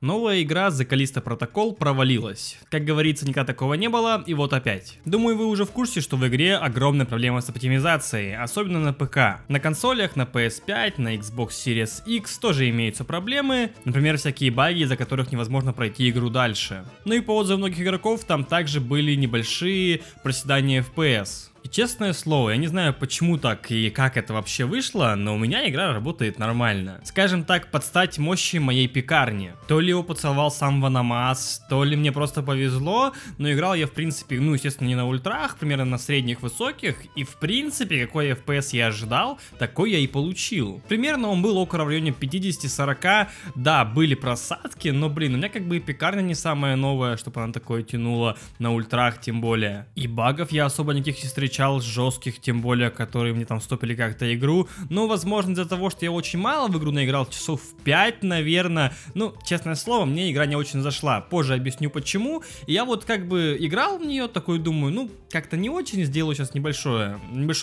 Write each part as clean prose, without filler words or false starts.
Новая игра The Callisto Protocol провалилась. Как говорится, никогда такого не было, и вот опять. Думаю, вы уже в курсе, что в игре огромная проблема с оптимизацией, особенно на ПК. На консолях, на PS5, на Xbox Series X тоже имеются проблемы, например, всякие баги, из-за которых невозможно пройти игру дальше. Ну и по отзывам многих игроков, там также были небольшие проседания FPS. И честное слово, я не знаю, почему так и как это вообще вышло, но у меня игра работает нормально. Скажем так, под стать мощи моей пекарни. То ли его поцеловал сам Ванамас, то ли мне просто повезло, но играл я в принципе, ну естественно не на ультрах, примерно на средних, высоких, и в принципе какой FPS я ожидал, такой я и получил. Примерно он был около в районе 50-40, да, были просадки, но блин, у меня как бы и пекарня не самая новая, чтобы она такое тянула на ультрах тем более. И багов я особо никаких не встречал. Жестких, тем более, которые мне там стопили как-то игру. Но, возможно, из-за того, что я очень мало в игру наиграл, часов 5, наверное. Ну, честное слово, мне игра не очень зашла. Позже объясню почему. И я вот как бы играл в нее, такой думаю, ну, как-то не очень. Сделаю сейчас небольшой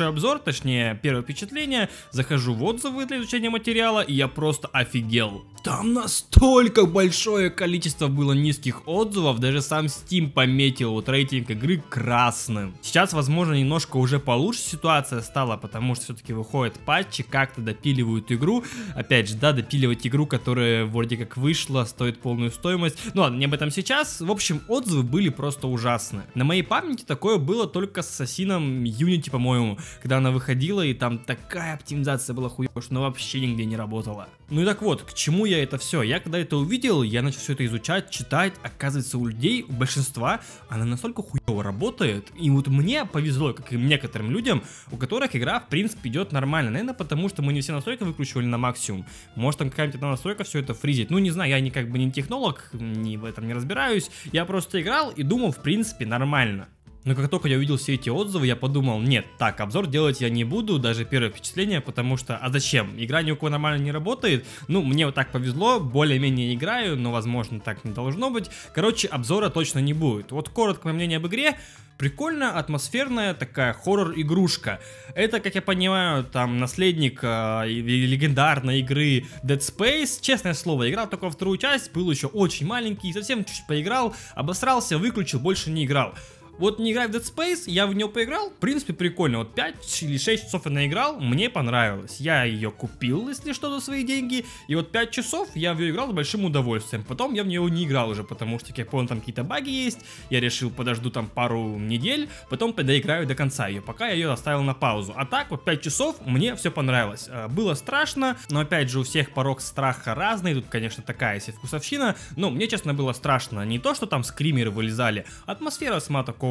обзор, точнее, первое впечатление. Захожу в отзывы для изучения материала, и я просто офигел. Там настолько большое количество было низких отзывов, даже сам Steam пометил вот рейтинг игры красным. Сейчас, возможно, немного уже получше ситуация стала, потому что все-таки выходят патчи, как-то допиливают игру. Опять же, да, допиливать игру, которая вроде как вышла, стоит полную стоимость. Ну ладно, не об этом сейчас. В общем, отзывы были просто ужасны. На моей памяти такое было только с Assassin's Unity, по-моему, когда она выходила, и там такая оптимизация была хуёвая, что она вообще нигде не работала. Ну и так вот, к чему я это все? Я когда это увидел, я начал все это изучать, читать. Оказывается, у людей, у большинства, она настолько хуёво работает. И вот мне повезло, как и некоторым людям, у которых игра в принципе идет нормально. Наверное, потому что мы не все настройки выкручивали на максимум. Может, там какая-нибудь одна настройка все это фризит. Ну, не знаю, я как бы не технолог, ни в этом не разбираюсь. Я просто играл и думал, в принципе, нормально. Но как только я увидел все эти отзывы, я подумал, нет, так, обзор делать я не буду, даже первое впечатление, потому что, а зачем? Игра ни у кого нормально не работает, ну, мне вот так повезло, более-менее играю, но, возможно, так не должно быть. Короче, обзора точно не будет. Вот короткое мнение об игре. Прикольная, атмосферная такая хоррор-игрушка. Это, как я понимаю, там наследник легендарной игры Dead Space. Честное слово, играл только вторую часть, был еще очень маленький, совсем чуть-чуть поиграл, обосрался, выключил, больше не играл. Вот не играю в Dead Space, я в нее поиграл, в принципе прикольно, вот 5 или 6 часов я наиграл, мне понравилось, я ее купил, если что, за свои деньги, и вот 5 часов я в нее играл с большим удовольствием, потом я в нее не играл уже, потому что, как я понял, там какие-то баги есть, я решил подожду там пару недель, потом доиграю до конца ее, пока я ее оставил на паузу, а так вот 5 часов мне все понравилось, было страшно, но опять же у всех порог страха разный, тут конечно такая себе вкусовщина, но мне честно было страшно, не то, что там скримеры вылезали, атмосфера сама такого,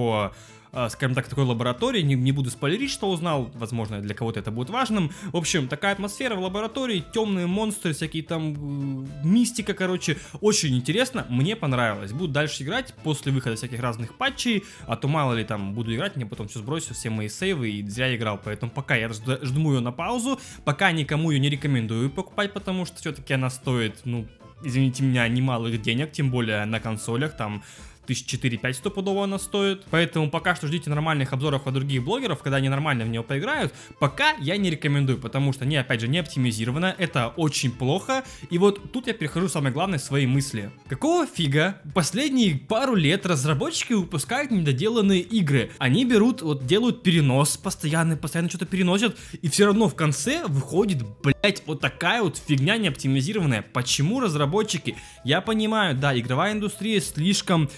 скажем так, такой лаборатории, не буду спойлерить, что узнал, возможно, для кого-то это будет важным. В общем, такая атмосфера в лаборатории, темные монстры, всякие там мистика, короче, очень интересно, мне понравилось. Буду дальше играть после выхода всяких разных патчей, а то мало ли там буду играть, мне потом все сбросил, все мои сейвы и зря играл, поэтому пока я жму ее на паузу, пока никому ее не рекомендую покупать, потому что все-таки она стоит, ну, извините меня, немалых денег, тем более на консолях, там 1004-5 стопудово она стоит. Поэтому пока что ждите нормальных обзоров от других блогеров, когда они нормально в нее поиграют. Пока я не рекомендую, потому что они, опять же, не оптимизированы. Это очень плохо. И вот тут я перехожу, самое главное, свои мысли. Какого фига последние пару лет разработчики выпускают недоделанные игры? Они берут, вот делают перенос постоянно что-то переносят, и все равно в конце выходит, блять, вот такая вот фигня неоптимизированная. Почему разработчики? Я понимаю, да, игровая индустрия слишком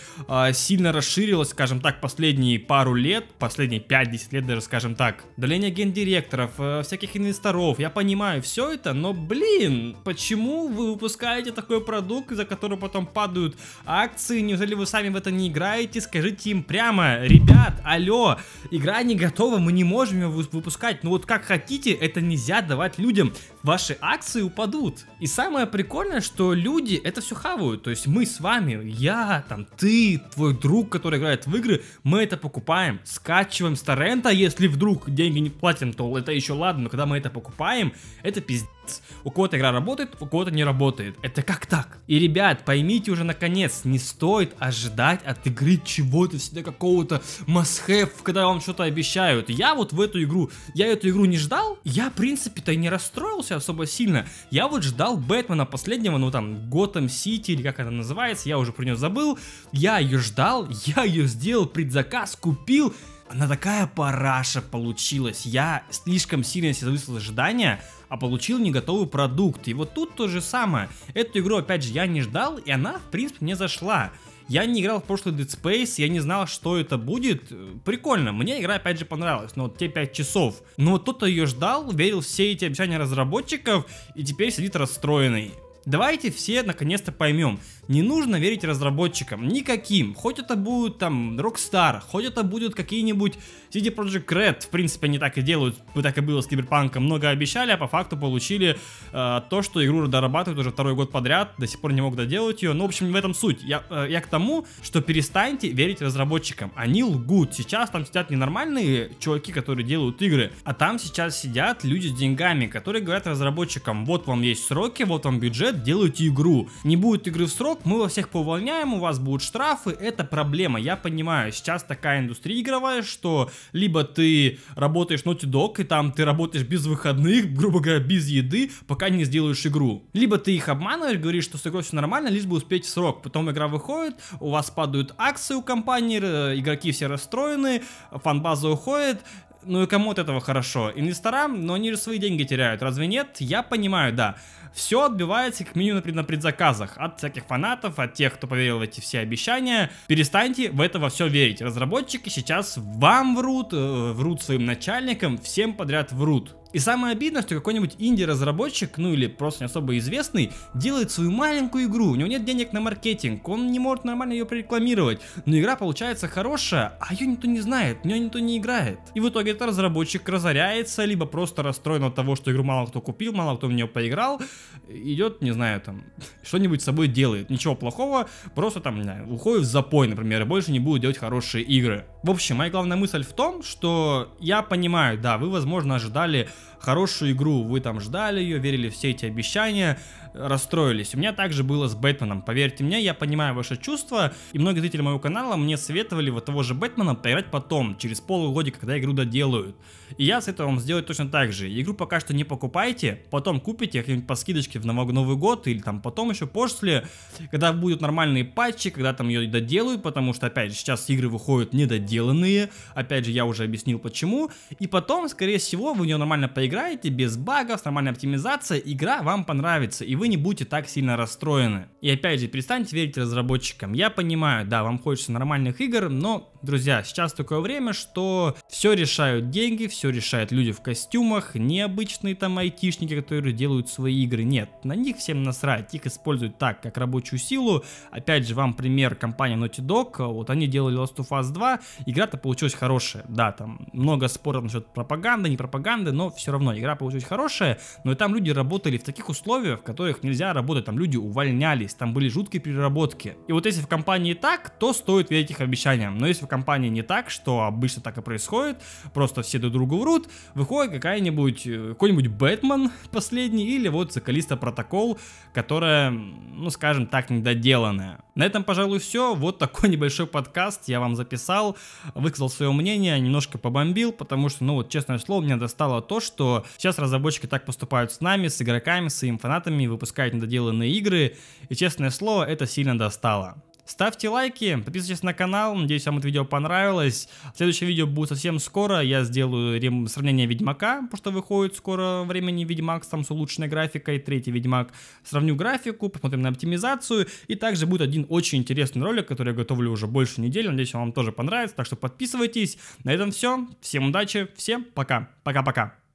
сильно расширилась, скажем так, последние пару лет, последние 5-10 лет даже, скажем так. Удаление гендиректоров, всяких инвесторов, я понимаю все это, но, блин, почему вы выпускаете такой продукт, из-за которого потом падают акции? Неужели вы сами в это не играете? Скажите им прямо, ребят, алло, игра не готова, мы не можем ее выпускать, ну вот как хотите, это нельзя давать людям, ваши акции упадут. И самое прикольное, что люди это все хавают, то есть мы с вами, я, там, ты, твой друг, который играет в игры, мы это покупаем, скачиваем с торрента, если вдруг деньги не платим, то это еще ладно, но когда мы это покупаем, это пиздец. У кого-то игра работает, у кого-то не работает. Это как так? И, ребят, поймите уже наконец, не стоит ожидать от игры чего-то, всегда какого-то must-have, когда вам что-то обещают. Я вот в эту игру, я эту игру не ждал, я, в принципе-то, и не расстроился особо сильно. Я вот ждал Бэтмена последнего, ну там, Gotham City, или как она называется, я уже про нее забыл. Я ее ждал, я ее сделал, предзаказ, купил. Она такая параша получилась. Я слишком сильно себе завысил ожидания, а получил не готовый продукт. И вот тут то же самое. Эту игру, опять же, я не ждал, и она, в принципе, мне зашла. Я не играл в прошлый Dead Space, я не знал, что это будет. Прикольно, мне игра, опять же, понравилась. Но вот те 5 часов. Но вот кто-то ее ждал, верил в все эти обещания разработчиков, и теперь сидит расстроенный. Давайте все наконец-то поймем, не нужно верить разработчикам, никаким, хоть это будут там Rockstar, хоть это будут какие-нибудь CD Projekt Red, в принципе они так и делают, так и было с Cyberpunk, много обещали, а по факту получили то, что игру дорабатывают уже второй год подряд, до сих пор не могут доделать ее, но в общем не в этом суть, я к тому, что перестаньте верить разработчикам, они лгут, сейчас там сидят ненормальные чуваки, которые делают игры, а там сейчас сидят люди с деньгами, которые говорят разработчикам, вот вам есть сроки, вот вам бюджет, делайте игру. Не будет игры в срок, мы вас всех поувольняем, у вас будут штрафы, это проблема, я понимаю. Сейчас такая индустрия игровая, что либо ты работаешь в Naughty Dog, и там ты работаешь без выходных, грубо говоря, без еды, пока не сделаешь игру. Либо ты их обманываешь, говоришь, что с игрой все нормально, лишь бы успеть в срок. Потом игра выходит, у вас падают акции у компании, игроки все расстроены, фан-база уходит. Ну и кому от этого хорошо? Инвесторам, но они же свои деньги теряют, разве нет? Я понимаю, да. Все отбивается как минимум на предзаказах. От всяких фанатов, от тех, кто поверил в эти все обещания. Перестаньте в это во все верить. Разработчики сейчас вам врут, врут своим начальникам, всем подряд врут. И самое обидное, что какой-нибудь инди-разработчик, ну или просто не особо известный, делает свою маленькую игру, у него нет денег на маркетинг, он не может нормально ее прорекламировать, но игра получается хорошая, а ее никто не знает, в нее никто не играет. И в итоге этот разработчик разоряется, либо просто расстроен от того, что игру мало кто купил, мало кто в нее поиграл, идет, не знаю, там, что-нибудь с собой делает, ничего плохого, просто там, не знаю, уходит в запой, например, и больше не будет делать хорошие игры. В общем, моя главная мысль в том, что я понимаю, да, вы, возможно, ожидали хорошую игру, вы там ждали ее, верили все эти обещания, расстроились. У меня также было с Бэтменом, поверьте мне, я понимаю ваши чувства, и многие зрители моего канала мне советовали вот того же Бэтмена поиграть потом, через полгодика, когда игру доделают. И я советую вам сделать точно так же. Игру пока что не покупайте, потом купите как-нибудь по скидочке в Новый год или там потом еще после, когда будут нормальные патчи, когда там ее доделают, потому что, опять же, сейчас игры выходят недоделанные, опять же, я уже объяснил почему, и потом, скорее всего, вы в нее нормально поиграете, без багов, с нормальной оптимизацией, игра вам понравится, и вы не будете так сильно расстроены. И опять же, перестаньте верить разработчикам. Я понимаю, да, вам хочется нормальных игр, но, друзья, сейчас такое время, что все решают деньги, все решают люди в костюмах, необычные там айтишники, которые делают свои игры. Нет, на них всем насрать, их используют так, как рабочую силу. Опять же, вам пример компании Naughty Dog, вот они делали Last of Us 2, игра-то получилась хорошая. Да, там много споров насчет пропаганды, не пропаганды, но все равно игра получилась хорошая, но и там люди работали в таких условиях, в которых нельзя работать, там люди увольнялись, там были жуткие переработки. И вот если в компании так, то стоит верить их обещаниям, но если в компании не так, что обычно так и происходит, просто все друг другу врут, выходит какой-нибудь Бэтмен последний или вот The Callisto Protocol, которая, ну скажем так, недоделанная. На этом, пожалуй, все, вот такой небольшой подкаст я вам записал, высказал свое мнение, немножко побомбил, потому что, ну вот, честное слово, меня достало то, что сейчас разработчики так поступают с нами, с игроками, с своими фанатами, выпускают недоделанные игры, и, честное слово, это сильно достало. Ставьте лайки, подписывайтесь на канал, надеюсь, вам это видео понравилось. Следующее видео будет совсем скоро, я сделаю сравнение Ведьмака, потому что выходит скоро времени Ведьмак, там с улучшенной графикой, третий Ведьмак. Сравню графику, посмотрим на оптимизацию, и также будет один очень интересный ролик, который я готовлю уже больше недели, надеюсь, он вам тоже понравится, так что подписывайтесь. На этом все, всем удачи, всем пока, пока-пока.